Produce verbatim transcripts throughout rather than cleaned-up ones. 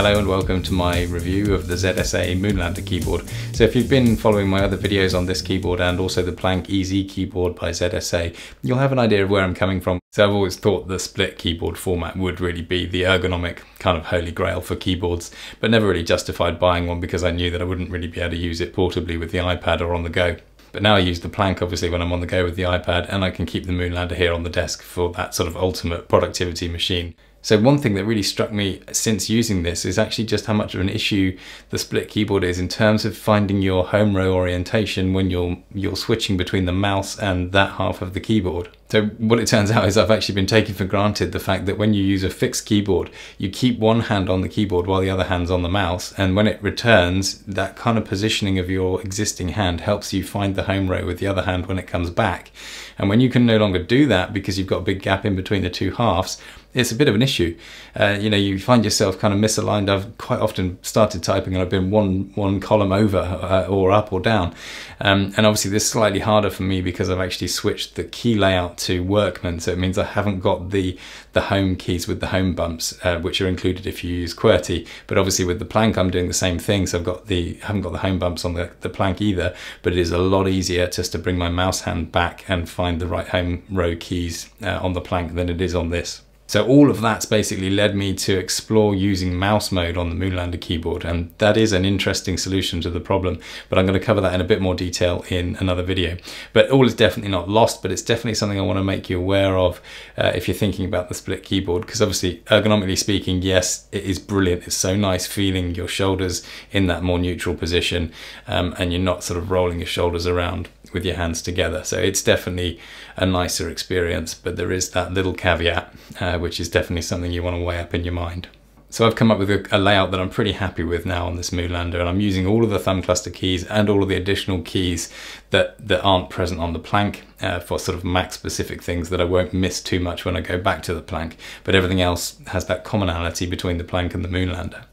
Hello and welcome to my review of the Z S A Moonlander keyboard. So if you've been following my other videos on this keyboard and also the Planck E Z keyboard by Z S A, you'll have an idea of where I'm coming from. So I've always thought the split keyboard format would really be the ergonomic kind of holy grail for keyboards, but never really justified buying one because I knew that I wouldn't really be able to use it portably with the iPad or on the go. But now I use the Planck obviously when I'm on the go with the iPad, and I can keep the Moonlander here on the desk for that sort of ultimate productivity machine. So one thing that really struck me since using this is actually just how much of an issue the split keyboard is in terms of finding your home row orientation when you're you're switching between the mouse and that half of the keyboard. So what it turns out is I've actually been taking for granted the fact that when you use a fixed keyboard, you keep one hand on the keyboard while the other hand's on the mouse, and when it returns, that kind of positioning of your existing hand helps you find the home row with the other hand when it comes back. And when you can no longer do that because you've got a big gap in between the two halves, it's a bit of an issue. Uh, you know, you find yourself kind of misaligned. I've quite often started typing and I've been one one column over uh, or up or down. Um, and obviously this is slightly harder for me because I've actually switched the key layout to Workman, so it means I haven't got the the home keys with the home bumps, uh, which are included if you use QWERTY. But obviously with the Planck I'm doing the same thing, so I've got the haven't got the home bumps on the, the Planck either, but it is a lot easier just to bring my mouse hand back and find the right home row keys uh, on the Planck than it is on this. So all of that's basically led me to explore using mouse mode on the Moonlander keyboard, and that is an interesting solution to the problem, but I'm going to cover that in a bit more detail in another video. But all is definitely not lost, but it's definitely something I want to make you aware of uh, if you're thinking about the split keyboard, because obviously ergonomically speaking, yes, it is brilliant. It's so nice feeling your shoulders in that more neutral position, um, and you're not sort of rolling your shoulders around with your hands together. So it's definitely a nicer experience, but there is that little caveat, uh, which is definitely something you want to weigh up in your mind. So I've come up with a, a layout that I'm pretty happy with now on this Moonlander, and I'm using all of the thumb cluster keys and all of the additional keys that, that aren't present on the Planck uh, for sort of Mac specific things that I won't miss too much when I go back to the Planck, but everything else has that commonality between the Planck and the Moonlander.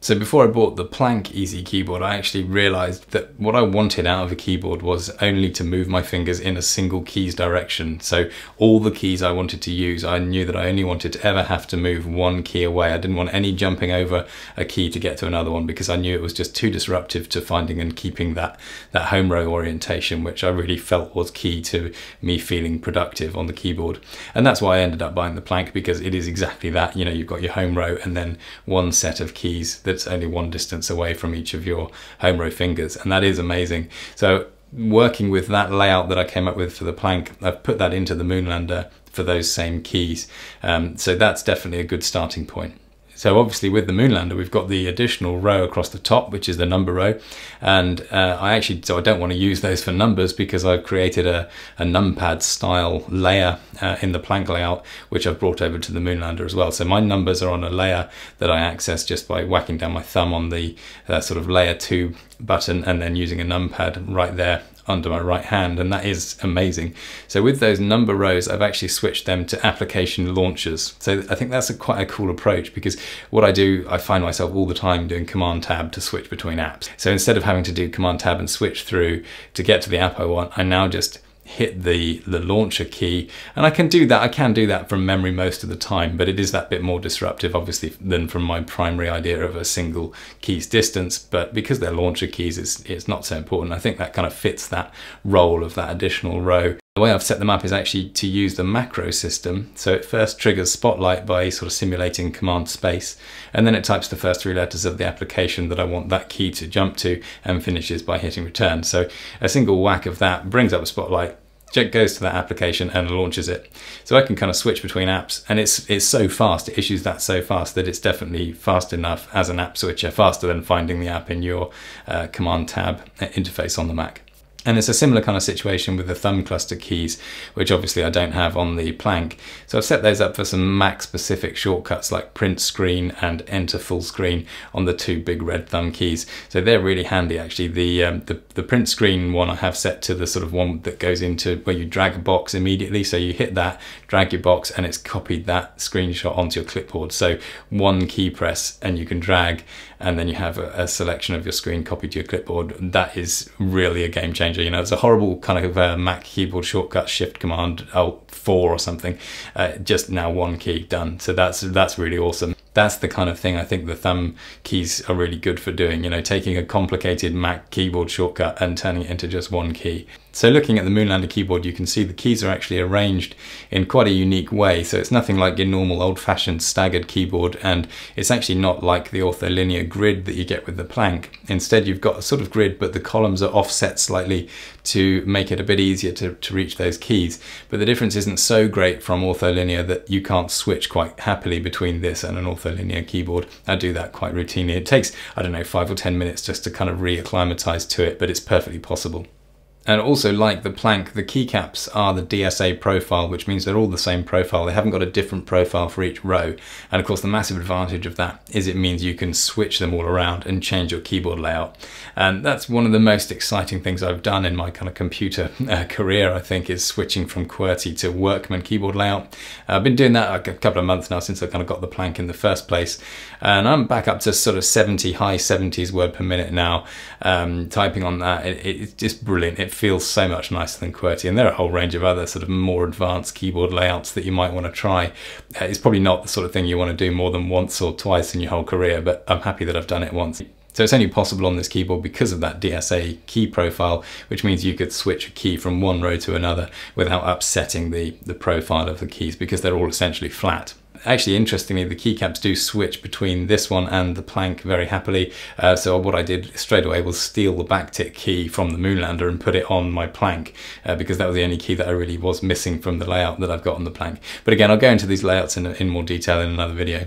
So before I bought the Planck E Z keyboard, I actually realized that what I wanted out of a keyboard was only to move my fingers in a single keys direction. So all the keys I wanted to use, I knew that I only wanted to ever have to move one key away. I didn't want any jumping over a key to get to another one, because I knew it was just too disruptive to finding and keeping that, that home row orientation, which I really felt was key to me feeling productive on the keyboard. And that's why I ended up buying the Planck, because it is exactly that. You know, you've got your home row and then one set of keys that's only one distance away from each of your home row fingers, and that is amazing. So working with that layout that I came up with for the Planck, I've put that into the Moonlander for those same keys, um, so that's definitely a good starting point. So obviously with the Moonlander, we've got the additional row across the top, which is the number row. And uh, I actually, so I don't want to use those for numbers, because I've created a, a numpad style layer uh, in the Planck layout, which I've brought over to the Moonlander as well. So my numbers are on a layer that I access just by whacking down my thumb on the uh, sort of layer two button, and then using a numpad right there under my right hand, and that is amazing. So with those number rows, I've actually switched them to application launchers. So I think that's a quite a cool approach, because what I do, I find myself all the time doing command tab to switch between apps. So instead of having to do command tab and switch through to get to the app I want, I now just hit the, the launcher key, and I can do that. I can do that from memory most of the time, but it is that bit more disruptive obviously than from my primary idea of a single keys distance. But because they're launcher keys, it's, it's not so important. I think that kind of fits that role of that additional row. The way I've set them up is actually to use the macro system. So it first triggers Spotlight by sort of simulating command space, and then it types the first three letters of the application that I want that key to jump to, and finishes by hitting return. So a single whack of that brings up a Spotlight, goes to that application and launches it. So I can kind of switch between apps, and it's it's so fast, it issues that so fast that it's definitely fast enough as an app switcher, faster than finding the app in your uh, command tab interface on the Mac. And it's a similar kind of situation with the thumb cluster keys, which obviously I don't have on the Planck. So I've set those up for some Mac specific shortcuts like print screen and enter full screen on the two big red thumb keys. So they're really handy actually. The, um, the, the print screen one I have set to the sort of one that goes into where you drag a box immediately. So you hit that, drag your box, and it's copied that screenshot onto your clipboard. So one key press and you can drag, and then you have a, a selection of your screen copied to your clipboard. That is really a game changer. You know, it's a horrible kind of uh, Mac keyboard shortcut, shift command alt four or something. Uh, just now one key, done. So that's that's really awesome. that's the kind of thing I think the thumb keys are really good for doing, you know, taking a complicated Mac keyboard shortcut and turning it into just one key. So looking at the Moonlander keyboard, you can see the keys are actually arranged in quite a unique way. So it's nothing like your normal old-fashioned staggered keyboard, and it's actually not like the ortholinear grid that you get with the Planck. Instead, you've got a sort of grid, but the columns are offset slightly to make it a bit easier to, to reach those keys. But the difference isn't so great from ortholinear that you can't switch quite happily between this and an ortholinear keyboard. I do that quite routinely. It takes, I don't know, five or ten minutes just to kind of re-acclimatise to it, but it's perfectly possible. And also, like the Planck, the keycaps are the D S A profile, which means they're all the same profile. They haven't got a different profile for each row. And of course, the massive advantage of that is it means you can switch them all around and change your keyboard layout. And that's one of the most exciting things I've done in my kind of computer uh, career, I think, is switching from QWERTY to Workman keyboard layout. I've been doing that a couple of months now since I kind of got the Planck in the first place. And I'm back up to sort of seventy, high seventies word per minute now. Um, typing on that, it, it, it's just brilliant. It feels so much nicer than QWERTY, and there are a whole range of other sort of more advanced keyboard layouts that you might want to try. It's probably not the sort of thing you want to do more than once or twice in your whole career, but I'm happy that I've done it once. So it's only possible on this keyboard because of that D S A key profile, which means you could switch a key from one row to another without upsetting the, the profile of the keys, because they're all essentially flat. Actually, interestingly, the keycaps do switch between this one and the Planck very happily. Uh, so what I did straight away was steal the backtick key from the Moonlander and put it on my Planck, uh, because that was the only key that I really was missing from the layout that I've got on the Planck. But again, I'll go into these layouts in, in more detail in another video.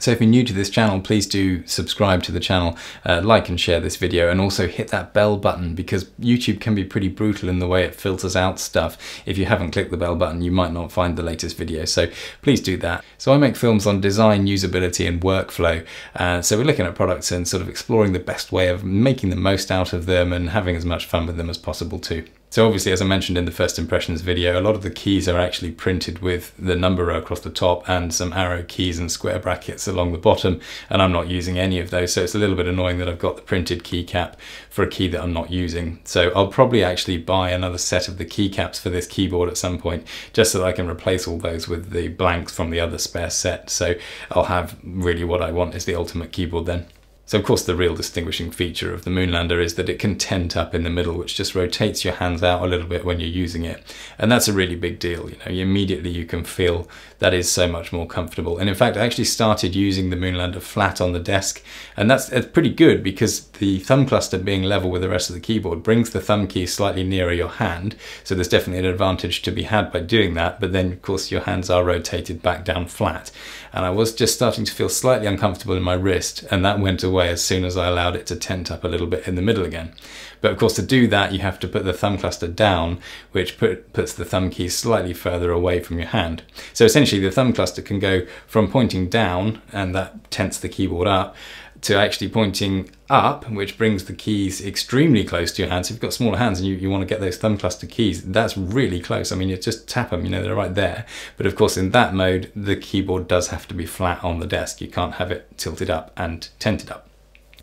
So if you're new to this channel, please do subscribe to the channel, uh, like and share this video, and also hit that bell button, because YouTube can be pretty brutal in the way it filters out stuff. If you haven't clicked the bell button, you might not find the latest video, so please do that. So I make films on design, usability and workflow, uh, so we're looking at products and sort of exploring the best way of making the most out of them and having as much fun with them as possible too. So obviously, as I mentioned in the first impressions video, a lot of the keys are actually printed with the number row across the top and some arrow keys and square brackets along the bottom, and I'm not using any of those, so it's a little bit annoying that I've got the printed keycap for a key that I'm not using. So I'll probably actually buy another set of the keycaps for this keyboard at some point, just so that I can replace all those with the blanks from the other spare set, so I'll have really what I want is the ultimate keyboard then. So of course the real distinguishing feature of the Moonlander is that it can tent up in the middle, which just rotates your hands out a little bit when you're using it. And that's a really big deal, you know, you immediately you can feel that is so much more comfortable. And in fact, I actually started using the Moonlander flat on the desk, and that's it's pretty good because the thumb cluster being level with the rest of the keyboard brings the thumb key slightly nearer your hand. So there's definitely an advantage to be had by doing that, but then of course your hands are rotated back down flat. And I was just starting to feel slightly uncomfortable in my wrist, and that went away as soon as I allowed it to tent up a little bit in the middle again. But of course, to do that, you have to put the thumb cluster down, which put, puts the thumb key slightly further away from your hand. So essentially the thumb cluster can go from pointing down, and that tents the keyboard up, to actually pointing up, which brings the keys extremely close to your hands. If you've got smaller hands and you, you want to get those thumb cluster keys, that's really close. I mean, you just tap them, you know, they're right there. But of course, in that mode, the keyboard does have to be flat on the desk. You can't have it tilted up and tented up.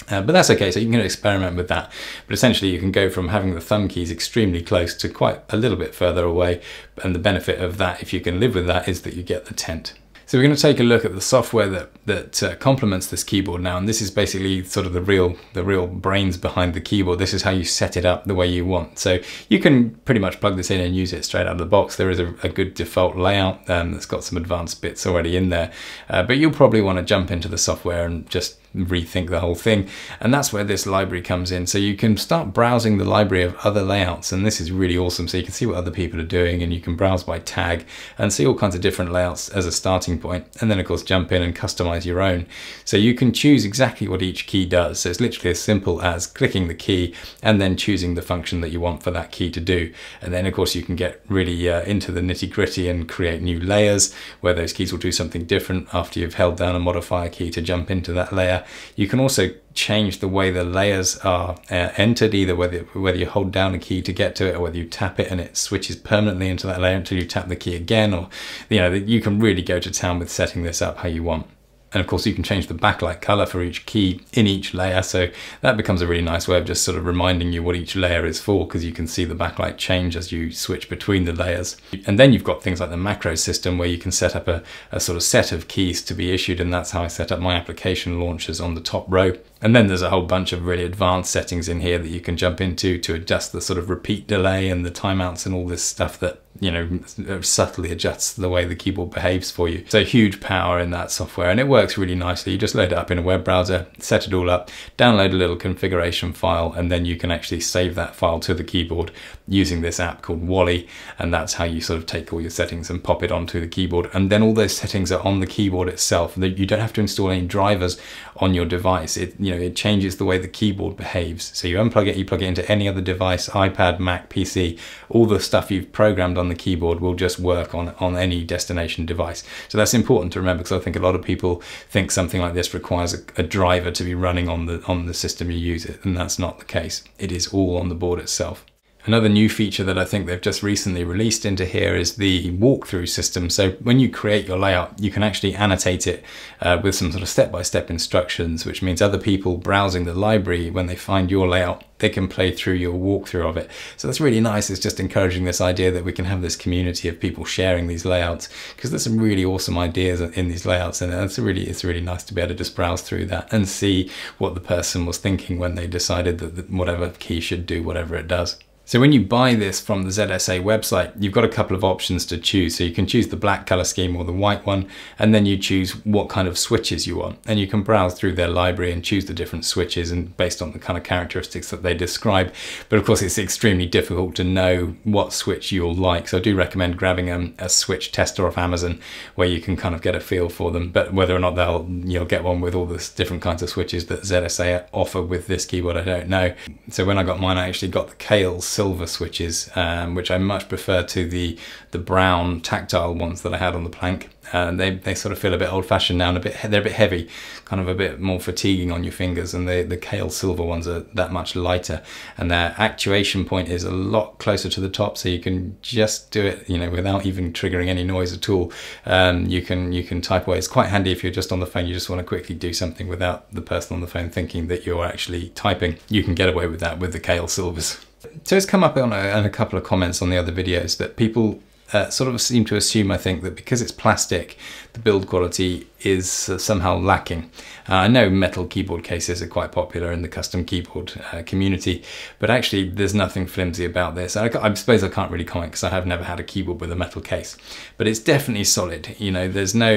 Uh, but that's okay, so you can experiment with that. But essentially you can go from having the thumb keys extremely close to quite a little bit further away. And the benefit of that, if you can live with that, is that you get the tent. So we're going to take a look at the software that, that uh, complements this keyboard now, and this is basically sort of the real, the real brains behind the keyboard. This is how you set it up the way you want. So you can pretty much plug this in and use it straight out of the box. There is a, a good default layout um, that's got some advanced bits already in there, uh, but you'll probably want to jump into the software and just rethink the whole thing, and that's where this library comes in. So you can start browsing the library of other layouts, and this is really awesome. So you can see what other people are doing, and you can browse by tag and see all kinds of different layouts as a starting point, and then of course jump in and customize your own. So you can choose exactly what each key does, so it's literally as simple as clicking the key and then choosing the function that you want for that key to do. And then of course you can get really uh, into the nitty-gritty and create new layers where those keys will do something different after you've held down a modifier key to jump into that layer. You can also change the way the layers are uh, entered, either whether whether you hold down a key to get to it, or whether you tap it and it switches permanently into that layer until you tap the key again, or you know, you can really go to town with setting this up how you want. And of course you can change the backlight color for each key in each layer, so that becomes a really nice way of just sort of reminding you what each layer is for, because you can see the backlight change as you switch between the layers. And then you've got things like the macro system where you can set up a, a sort of set of keys to be issued, and that's how I set up my application launchers on the top row. And then there's a whole bunch of really advanced settings in here that you can jump into to adjust the sort of repeat delay and the timeouts and all this stuff that, you know, subtly adjusts the way the keyboard behaves for you. So huge power in that software, and it works really nicely. You just load it up in a web browser, set it all up, download a little configuration file, and then you can actually save that file to the keyboard using this app called Wally. And that's how you sort of take all your settings and pop it onto the keyboard. And then all those settings are on the keyboard itself. You don't have to install any drivers on your device. It, you know, it changes the way the keyboard behaves. So you unplug it, you plug it into any other device, iPad, Mac, P C, all the stuff you've programmed on the keyboard will just work on, on any destination device. So that's important to remember, because I think a lot of people think something like this requires a, a driver to be running on the, on the system you use it, and that's not the case. It is all on the board itself. Another new feature that I think they've just recently released into here is the walkthrough system. So when you create your layout, you can actually annotate it uh, with some sort of step-by-step instructions, which means other people browsing the library, when they find your layout, they can play through your walkthrough of it. So that's really nice. It's just encouraging this idea that we can have this community of people sharing these layouts, because there's some really awesome ideas in these layouts, and it's really, it's really nice to be able to just browse through that and see what the person was thinking when they decided that whatever key should do whatever it does. So when you buy this from the Z S A website, you've got a couple of options to choose. So you can choose the black color scheme or the white one, and then you choose what kind of switches you want. And you can browse through their library and choose the different switches, and based on the kind of characteristics that they describe. But of course, it's extremely difficult to know what switch you'll like. So I do recommend grabbing a, a switch tester off Amazon, where you can kind of get a feel for them. But whether or not they'll, you'll get one with all the different kinds of switches that Z S A offer with this keyboard, I don't know. So when I got mine, I actually got the Kailh silver switches, um, which I much prefer to the the brown tactile ones that I had on the Planck. Uh, they, they sort of feel a bit old-fashioned now, and a bit, they're a bit heavy, kind of a bit more fatiguing on your fingers, and the, the Kailh silver ones are that much lighter, and their actuation point is a lot closer to the top, so you can just do it, you know, without even triggering any noise at all. Um, you can you can type away. It's quite handy if you're just on the phone, you just want to quickly do something without the person on the phone thinking that you're actually typing. You can get away with that with the Kailh silvers. So it's come up on a, on a couple of comments on the other videos that people Uh, sort of seem to assume, I think, that because it's plastic, the build quality is uh, somehow lacking. Uh, I know metal keyboard cases are quite popular in the custom keyboard uh, community, but actually there's nothing flimsy about this. I, I suppose I can't really comment because I have never had a keyboard with a metal case, but it's definitely solid. You know, there's no...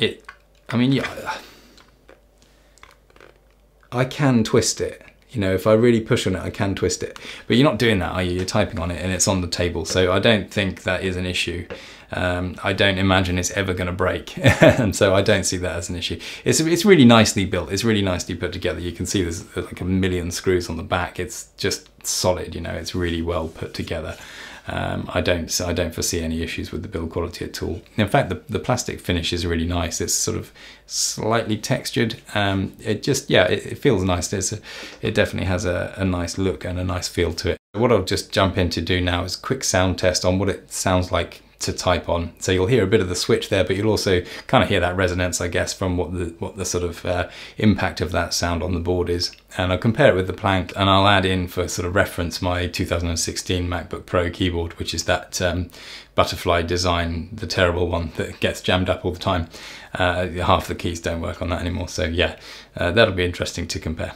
It. I mean, yeah, I can twist it. You know, if I really push on it, I can twist it. But you're not doing that, are you? You're typing on it and it's on the table. So I don't think that is an issue. Um, I don't imagine it's ever going to break. And so I don't see that as an issue. It's, it's really nicely built. It's really nicely put together. You can see there's like a million screws on the back. It's just solid, you know, it's really well put together. Um, I don't I don't foresee any issues with the build quality at all. In fact, the, the plastic finish is really nice. It's sort of slightly textured. Um, it just, yeah, it, it feels nice. It's a, it definitely has a, a nice look and a nice feel to it. What I'll just jump in to do now is a quick sound test on what it sounds like to type on. So you'll hear a bit of the switch there, but you'll also kind of hear that resonance, I guess, from what the what the sort of uh, impact of that sound on the board is. And I'll compare it with the Planck, and I'll add in for sort of reference my two thousand sixteen MacBook Pro keyboard, which is that um, butterfly design, the terrible one that gets jammed up all the time. Uh, half the keys don't work on that anymore. So yeah, uh, that'll be interesting to compare.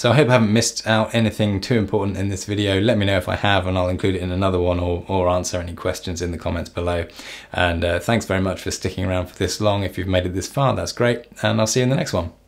So I hope I haven't missed out anything too important in this video. Let me know if I have, and I'll include it in another one, or, or answer any questions in the comments below. And uh, thanks very much for sticking around for this long. If you've made it this far, that's great. And I'll see you in the next one.